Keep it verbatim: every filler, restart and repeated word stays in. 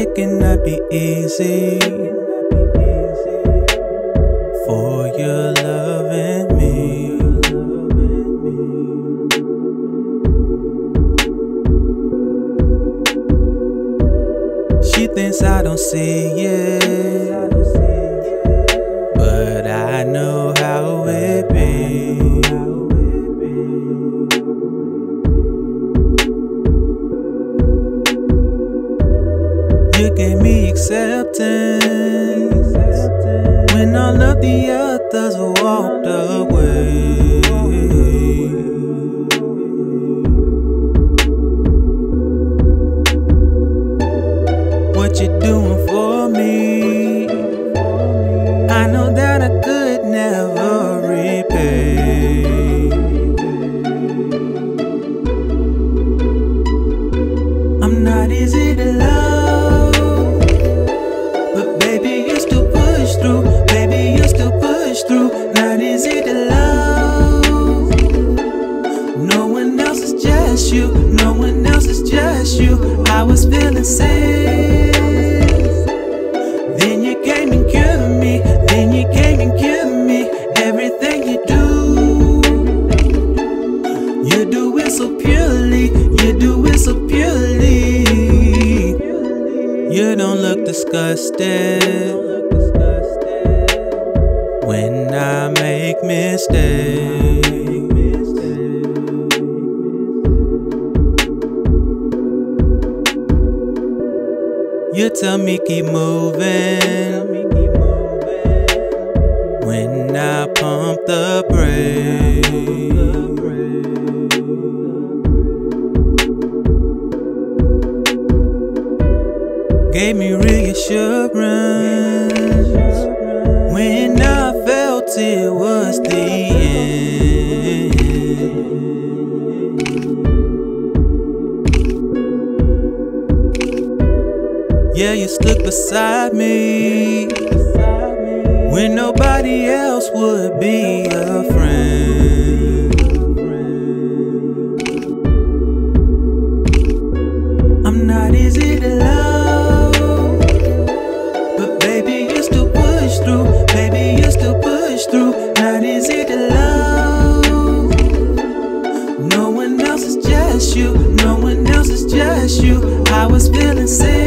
it cannot be easy for your loving me. She thinks I don't see it, but I know how it be. You gave me acceptance when all of the others walked away. What you doing for me? I know that I could never repay. I'm not easy to love, through, not easy to love. No one else is just you, no one else is just you. I was feeling safe, then you came and killed me, then you came and killed me. Everything you do, you do it so purely, you do it so purely. You don't look disgusted when I make mistakes. You tell me keep moving when I pump the brakes. Gave me reassurance when I it was the end. Yeah, you stood beside me when nobody else would be a friend. I'm not easy to love, but baby, you still push through. Baby, you still push through, not easy to love. No one else is just you, no one else is just you. I was feeling safe.